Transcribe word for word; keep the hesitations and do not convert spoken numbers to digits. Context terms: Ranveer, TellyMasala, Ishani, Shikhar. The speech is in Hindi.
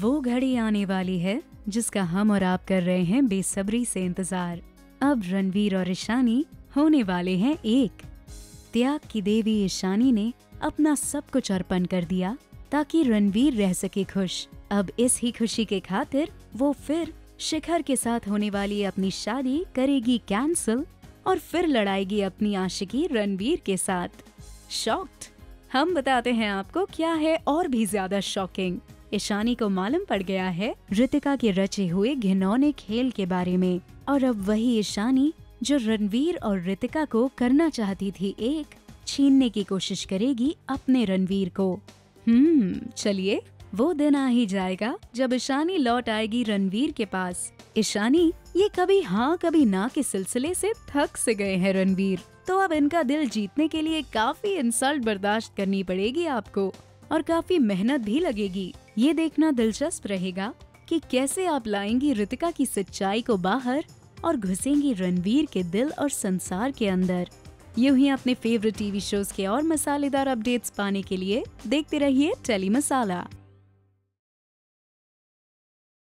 वो घड़ी आने वाली है जिसका हम और आप कर रहे हैं बेसब्री से इंतजार। अब रणवीर और ईशानी होने वाले हैं एक। त्याग की देवी ईशानी ने अपना सब कुछ अर्पण कर दिया ताकि रणवीर रह सके खुश। अब इस ही खुशी के खातिर वो फिर शिखर के साथ होने वाली अपनी शादी करेगी कैंसिल और फिर लड़ाएगी अपनी आशिकी रणवीर के साथ। शॉक्ड? हम बताते हैं आपको क्या है और भी ज्यादा शॉकिंग। ईशानी को मालूम पड़ गया है ऋतिका के रचे हुए घिनौने खेल के बारे में और अब वही ईशानी जो रणवीर और ऋतिका को करना चाहती थी एक, छीनने की कोशिश करेगी अपने रणवीर को। हम्म, चलिए वो दिन आ ही जाएगा जब ईशानी लौट आएगी रणवीर के पास। ईशानी ये कभी हाँ कभी ना के सिलसिले से थक से गए हैं रणवीर, तो अब इनका दिल जीतने के लिए काफी इंसल्ट बर्दाश्त करनी पड़ेगी आपको और काफी मेहनत भी लगेगी। ये देखना दिलचस्प रहेगा कि कैसे आप लाएंगी ऋतिका की सच्चाई को बाहर और घुसेंगी रणवीर के दिल और संसार के अंदर। यूं ही अपने फेवरेट टीवी शोज के और मसालेदार अपडेट्स पाने के लिए देखते रहिए टेली मसाला।